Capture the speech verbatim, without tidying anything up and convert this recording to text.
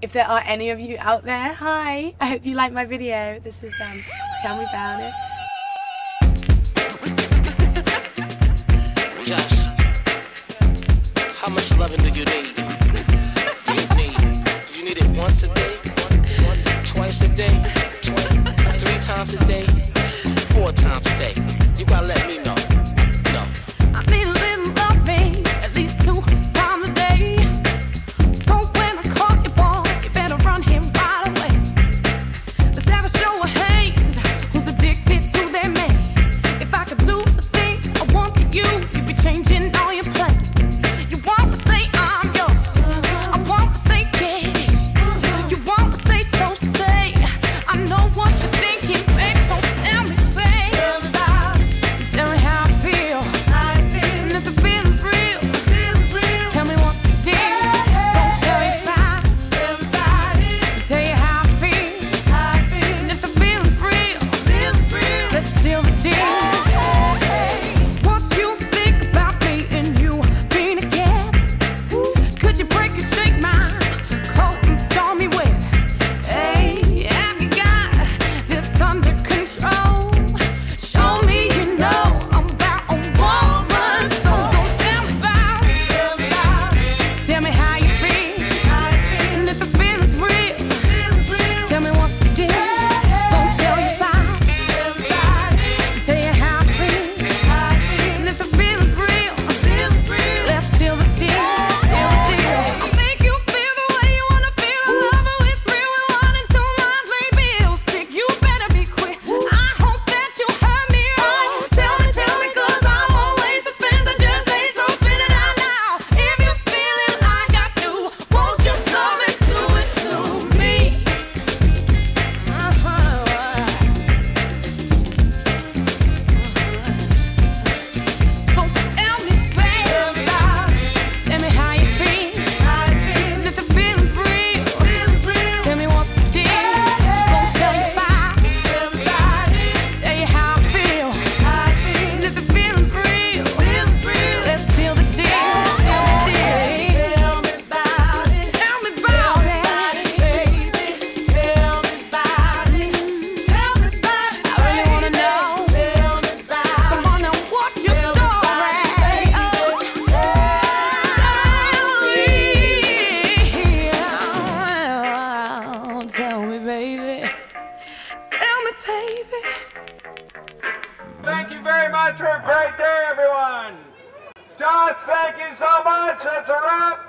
If there are any of you out there, hi, I hope you like my video. This is um, Tell Me 'Bout It. Joss, how much loving do you need? Do you need? Do you need it once a day? Once, twice a day? Twice, three times a day? Four times a day? You gotta let me know. Thank you very much. Have a great day, everyone. Joss, thank you so much. That's a wrap.